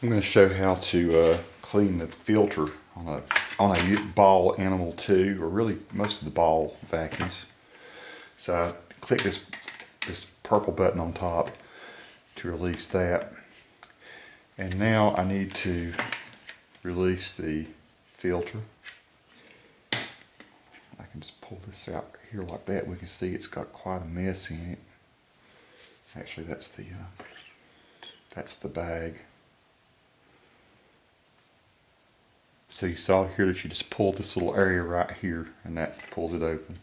I'm going to show how to clean the filter on a ball animal 2, or really most of the ball vacuums. So I click this purple button on top to release that. And now I need to release the filter. I can just pull this out here like that. We can see it's got quite a mess in it. Actually, that's the bag. So you saw here that you just pull this little area right here, and that pulls it open.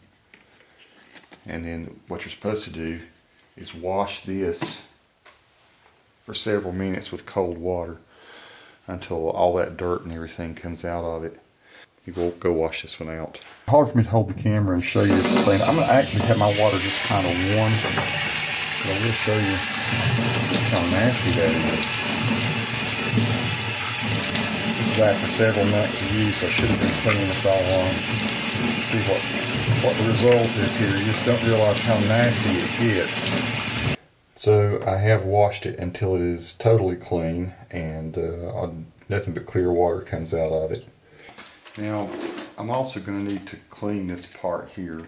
And then what you're supposed to do is wash this for several minutes with cold water until all that dirt and everything comes out of it. You will go wash this one out. Hard for me to hold the camera and show you this clean. I'm going to actually have my water just kind of warm. But I will show you how nasty that is. After several nights of use, I should have been cleaning this all along. See what the result is here. You just don't realize how nasty it gets. So I have washed it until it is totally clean, and nothing but clear water comes out of it. Now I'm also going to need to clean this part here.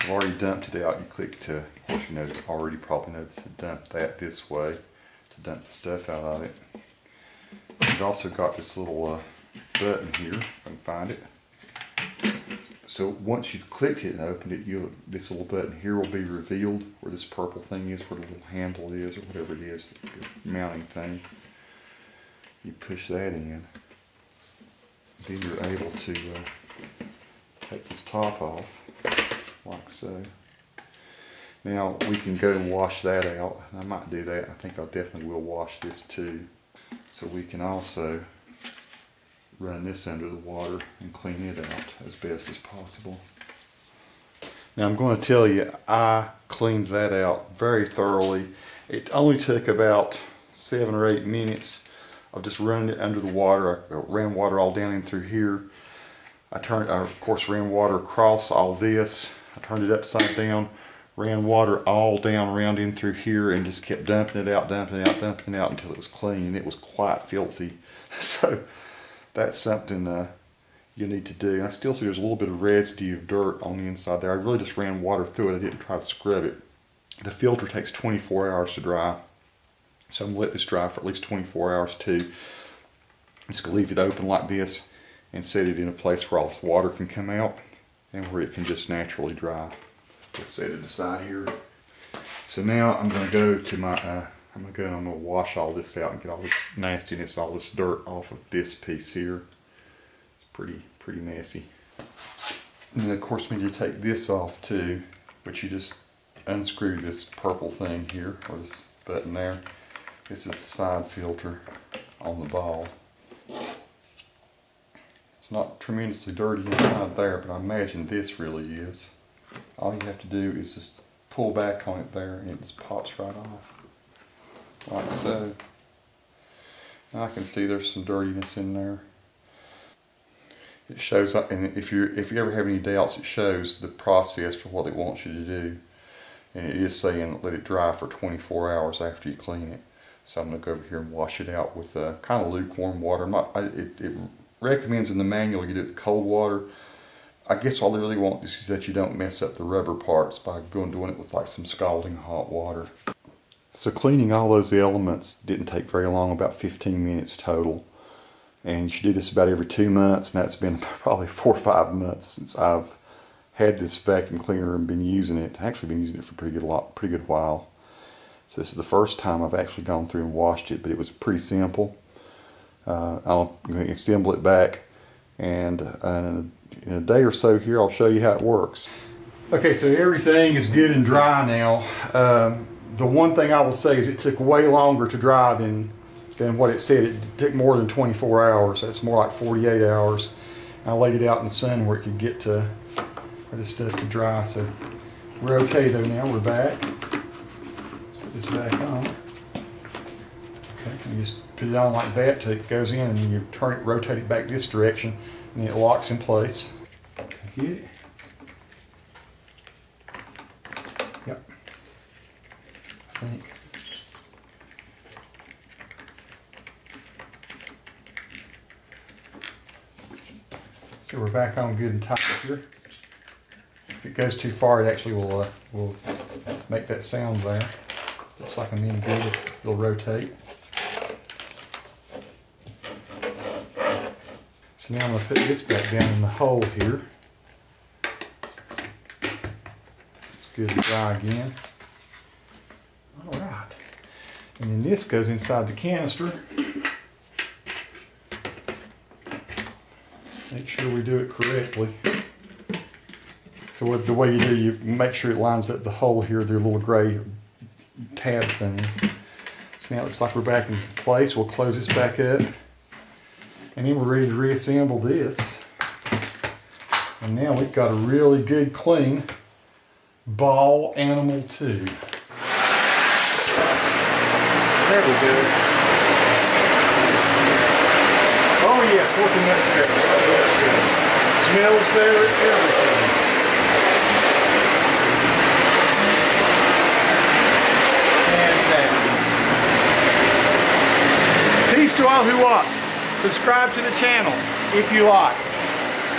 I've already dumped it out. You click to, of course, you know, already probably know to dump that this way to dump the stuff out of it. We've also got this little button here, if I can find it. So once you've clicked it and opened it, this little button here will be revealed, where this purple thing is, where the little handle is, or whatever it is, the mounting thing. You push that in, then you're able to take this top off, like so. Now we can go and wash that out. I might do that. I think I definitely will wash this too. So we can also run this under the water and clean it out as best as possible. Now I'm going to tell you, I cleaned that out very thoroughly. It only took about 7 or 8 minutes of just running it under the water. I ran water all down in through here. I of course ran water across all this. I turned it upside down. Ran water all down around in through here and just kept dumping it out until it was clean. It was quite filthy. So that's something you need to do. And I still see there's a little bit of residue of dirt on the inside there. I really just ran water through it. I didn't try to scrub it. The filter takes 24 hours to dry. So I'm going to let this dry for at least 24 hours too. I'm just going to leave it open like this and set it in a place where all this water can come out and where it can just naturally dry. Let's set it aside here. So now I'm going to go to my, I'm going to wash all this out and get all this nastiness, all this dirt off of this piece here. It's pretty messy. And then of course we need to take this off too, but you just unscrew this purple thing here, or this button there. This is the side filter on the ball. It's not tremendously dirty inside there, but I imagine this really is. All you have to do is just pull back on it there, and it just pops right off, like so. And I can see there's some dirtiness in there. It shows up, and if you ever have any doubts, it shows the process for what it wants you to do. And it is saying let it dry for 24 hours after you clean it. So I'm going to go over here and wash it out with kind of lukewarm water. It recommends in the manual you do it with cold water. I guess all they really want is that you don't mess up the rubber parts by doing it with like some scalding hot water. So cleaning all those elements didn't take very long, about 15 minutes total. And you should do this about every 2 months, and that's been probably 4 or 5 months since I've had this vacuum cleaner and been using it. I've actually been using it for a pretty good while. So this is the first time I've actually gone through and washed it, but it was pretty simple. I'll assemble it back, and in a day or so here I'll show you how it works. Okay, so everything is good and dry now. The one thing I will say is it took way longer to dry than what it said. It took more than 24 hours. That's more like 48 hours. I laid it out in the sun where it could get to where this stuff could dry. So we're okay though now. We're back. Let's put this back on. Okay, you just put it on like that till it goes in, and you turn it, rotate it back this direction, and it locks in place. Yep. I think. So we're back on good and tight here. If it goes too far, it actually will make that sound there. Looks like I'm in good. It'll rotate. So now I'm going to put this back down in the hole here. It's good and dry again. All right. And then this goes inside the canister. Make sure we do it correctly. So what, the way you do, you make sure it lines up the hole here, the little gray tab thing. So now it looks like we're back in place. We'll close this back up. And then we're ready to reassemble this. And now we've got a really good clean ball animal tube. There we go. Oh yes, working up there. That's good. Smells better, everything. Fantastic. Peace to all who watch. Subscribe to the channel if you like.